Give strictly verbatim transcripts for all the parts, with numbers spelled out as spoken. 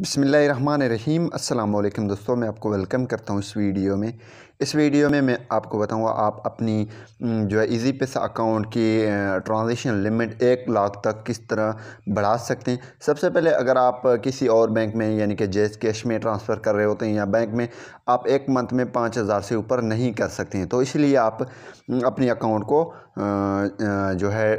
बिस्मिल्लाहिर्रहमानिर्रहीम। अस्सलाम वालेकुम दोस्तों, मैं आपको वेलकम करता हूँ इस वीडियो में। इस वीडियो में मैं आपको बताऊँगा आप अपनी जो है इजी पैसा अकाउंट की ट्रांजेक्शन लिमिट एक लाख तक किस तरह बढ़ा सकते हैं। सबसे पहले अगर आप किसी और बैंक में यानी कि जैज़ कैश में ट्रांसफ़र कर रहे होते हैं या बैंक में, आप एक मंथ में पाँच हज़ार से ऊपर नहीं कर सकते हैं, तो इसलिए आप अपने अकाउंट को जो है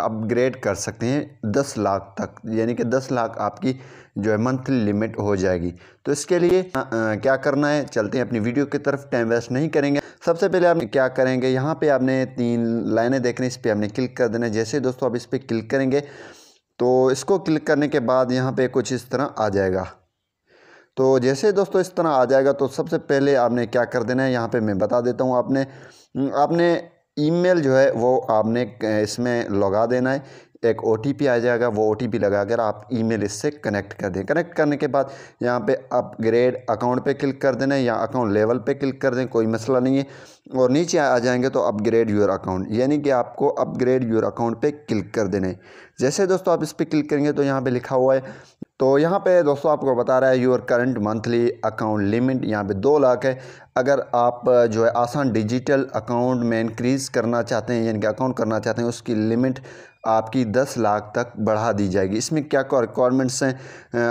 अपग्रेड कर सकते हैं दस लाख तक, यानी कि दस लाख आपकी जो है मंथली लिमिट हो जाएगी। तो इसके लिए आ, आ, क्या करना है, चलते हैं अपनी वीडियो की तरफ, टाइम वेस्ट नहीं करेंगे। सबसे पहले आप क्या करेंगे, यहाँ पे आपने तीन लाइनें देखने, इस पर आपने क्लिक कर देना। जैसे दोस्तों आप इस पर क्लिक करेंगे तो इसको क्लिक करने के बाद यहाँ पर कुछ इस तरह आ जाएगा। तो जैसे दोस्तों इस तरह आ जाएगा तो सबसे पहले आपने क्या कर देना है, यहाँ पर मैं बता देता हूँ। आपने आपने ईमेल जो है वो आपने इसमें लगा देना है, एक ओटीपी आ जाएगा, वो ओटीपी लगा कर आप ईमेल इससे कनेक्ट कर दें। कनेक्ट करने के बाद यहाँ पे अपग्रेड अकाउंट पे क्लिक कर देना है या अकाउंट लेवल पे क्लिक कर दें, कोई मसला नहीं है। और नीचे आ जाएंगे तो अपग्रेड योर अकाउंट, यानी कि आपको अपग्रेड योर अकाउंट पे क्लिक कर देना है। जैसे दोस्तों आप इस पर क्लिक करेंगे तो यहाँ पर लिखा हुआ है, तो यहाँ पे दोस्तों आपको बता रहा है your current monthly account limit यहाँ पे दो लाख है। अगर आप जो है आसान डिजिटल अकाउंट में इंक्रीज़ करना चाहते हैं यानी कि अकाउंट करना चाहते हैं, उसकी लिमिट आपकी दस लाख तक बढ़ा दी जाएगी। इसमें क्या क्या रिक्वायरमेंट्स हैं,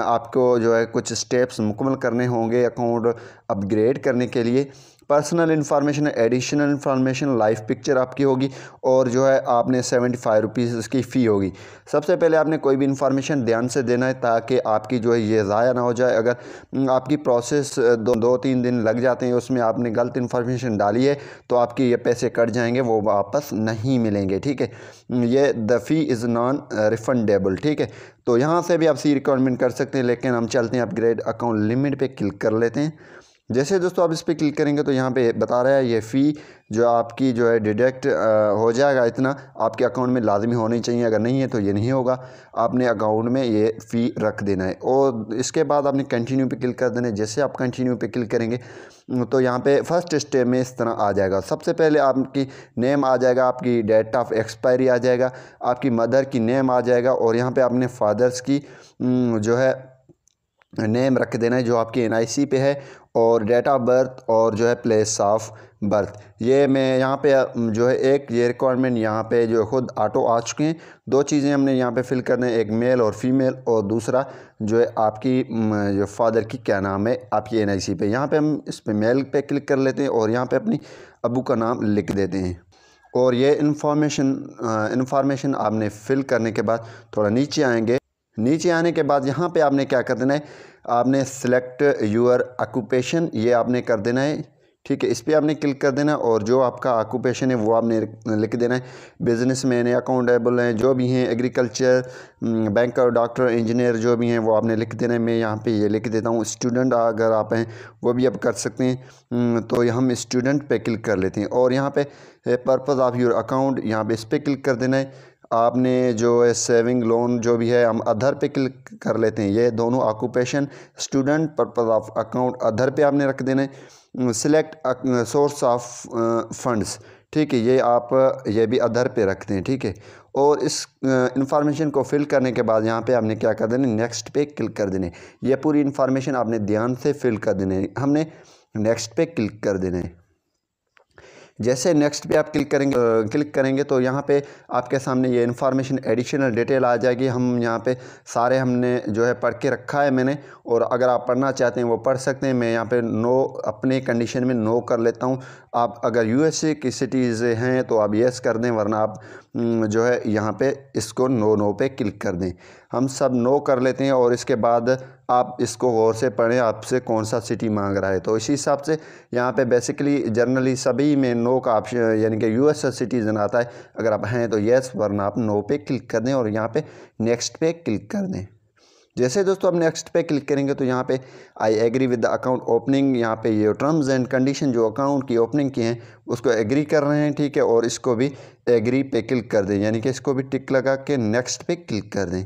आपको जो है कुछ स्टेप्स मुकम्मल करने होंगे अकाउंट अपग्रेड करने के लिए। Personal information, additional information, live picture आपकी होगी और जो है आपने सेवेंटी फाइव रुपीज़ उसकी फ़ी होगी। सबसे पहले आपने कोई भी इन्फॉर्मेशन ध्यान से देना है ताकि आपकी जो है ये ज़ाया ना हो जाए। अगर आपकी प्रोसेस दो दो तीन दिन लग जाते हैं, उसमें आपने गलत इन्फॉर्मेशन डाली है तो आपके ये पैसे कट जाएंगे, वो वापस नहीं मिलेंगे। ठीक है, ये the fee is non refundable. ठीक है, तो यहाँ से भी आप सी रिकमेंड कर सकते हैं, लेकिन हम चलते हैं अपग्रेड अकाउंट लिमिट पर क्लिक कर लेते हैं। जैसे दोस्तों आप इस पर क्लिक करेंगे तो यहाँ पे बता रहा है ये फ़ी जो आपकी जो है डिडक्ट हो जाएगा, इतना आपके अकाउंट में लाजमी होनी चाहिए, अगर नहीं है तो ये नहीं होगा। आपने अकाउंट में ये फ़ी रख देना है और इसके बाद आपने कंटिन्यू पे क्लिक कर देना है। जैसे आप कंटिन्यू पे क्लिक करेंगे तो यहाँ पे फर्स्ट स्टेप में इस तरह आ जाएगा। सबसे पहले आपकी नेम आ जाएगा, आपकी डेट ऑफ एक्सपायरी आ जाएगा, आपकी मदर की नेम आ जाएगा और यहाँ पर आपने फादर्स की जो है नेम रख देना है जो आपकी एन आई सी पे है, और डेट ऑफ बर्थ और जो है प्लेस ऑफ बर्थ। ये मैं यहाँ पे जो है एक ये रिक्वायरमेंट यहाँ पे जो खुद ऑटो आ चुके हैं। दो चीज़ें हमने यहाँ पे फिल करने हैं, एक मेल और फीमेल, और दूसरा जो है आपकी जो फादर की क्या नाम है आपकी एन आई सी पे। यहाँ पे हम इस पर मेल पे क्लिक कर लेते हैं और यहाँ पे अपनी अबू का नाम लिख देते हैं और ये इन्फॉर्मेशन इन्फॉर्मेशन आपने फिल करने के बाद थोड़ा नीचे आएँगे। नीचे आने के बाद यहाँ पे आपने क्या कर देना है, आपने सेलेक्ट योर ऑक्यूपेशन ये आपने कर देना है। ठीक है, इस पर आपने क्लिक कर देना है और जो आपका ऑक्यूपेशन है वो आपने लिख देना है। बिजनेसमैन है, अकाउंटेबल हैं, जो भी हैं, एग्रीकल्चर, बैंकर, डॉक्टर, इंजीनियर, जो भी हैं वो आपने लिख देना है। मैं यहाँ पे ये लिख देता हूँ। स्टूडेंट अगर आप हैं वो भी आप कर सकते हैं, तो हम स्टूडेंट पे क्लिक कर लेते हैं और यहाँ पे पर्पज़ ऑफ़ योर अकाउंट यहाँ पर इस पर क्लिक कर देना है। आपने जो है सेविंग, लोन, जो भी है, हम अधर पे क्लिक कर लेते हैं। ये दोनों occupation, student, purpose of account, other पे आपने रख देना है। सिलेक्ट सोर्स ऑफ फंड्स, ठीक है, ये आप ये भी अधर पे रखते हैं। ठीक है, और इस इंफॉर्मेशन को फिल करने के बाद यहाँ पे आपने क्या कर देना, नेक्स्ट पे क्लिक कर देने। ये पूरी इंफॉर्मेशन आपने ध्यान से फिल कर देने, हमने नेक्स्ट पे क्लिक कर देने। जैसे नेक्स्ट पे आप क्लिक करेंगे क्लिक करेंगे तो यहाँ पे आपके सामने ये इन्फॉर्मेशन एडिशनल डिटेल आ जाएगी। हम यहाँ पे सारे हमने जो है पढ़ के रखा है मैंने, और अगर आप पढ़ना चाहते हैं वो पढ़ सकते हैं। मैं यहाँ पे नो अपने कंडीशन में नो कर लेता हूँ। आप अगर यूएसए की सिटीज़ हैं तो आप येस कर दें, वरना आप जो है यहाँ पर इसको नो नो पे क्लिक कर दें। हम सब नो कर लेते हैं और इसके बाद आप इसको गौर से पढ़ें आपसे कौन सा सिटी मांग रहा है। तो इसी हिसाब से यहाँ पे बेसिकली जनरली सभी में नो का ऑप्शन यानी कि यूएस सिटीज़न आता है। अगर आप हैं तो येस, वरना आप नो पे क्लिक कर दें और यहाँ पे नेक्स्ट पे क्लिक कर दें। जैसे दोस्तों आप नेक्स्ट पे क्लिक करेंगे तो यहाँ पे I agree with the account opening, यहाँ पे ये टर्म्स एंड कंडीशन जो अकाउंट की ओपनिंग की हैं उसको एग्री कर रहे हैं। ठीक है, और इसको भी एग्री पे क्लिक कर दें, यानी कि इसको भी टिक लगा के नेक्स्ट पे क्लिक कर दें।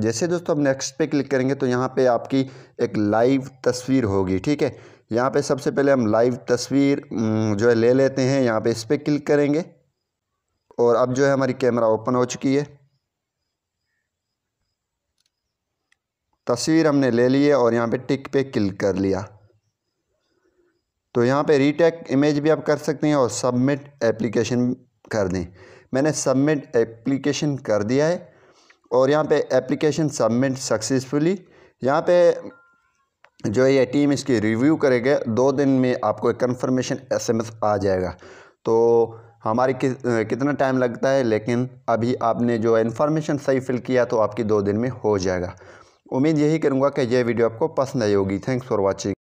जैसे दोस्तों आप नेक्स्ट पे क्लिक करेंगे तो यहाँ पे आपकी एक लाइव तस्वीर होगी। ठीक है, यहाँ पे सबसे पहले हम लाइव तस्वीर जो है ले लेते हैं। यहाँ पे इस पे क्लिक करेंगे और अब जो है हमारी कैमरा ओपन हो चुकी है तस्वीर हमने ले ली है और यहाँ पे टिक पे क्लिक कर लिया। तो यहाँ पे रीटैग इमेज भी आप कर सकते हैं और सबमिट एप्लीकेशन कर दें। मैंने सबमिट एप्लीकेशन कर दिया है और यहाँ पे एप्लीकेशन सबमिट सक्सेसफुली। यहाँ पे जो ये टीम इसकी रिव्यू करेगा, दो दिन में आपको एक कन्फर्मेशन एसएमएस आ जाएगा। तो हमारी कि, कितना टाइम लगता है, लेकिन अभी आपने जो इन्फॉर्मेशन सही फिल किया तो आपकी दो दिन में हो जाएगा। उम्मीद यही करूँगा कि यह वीडियो आपको पसंद आई होगी। Thanks for watching.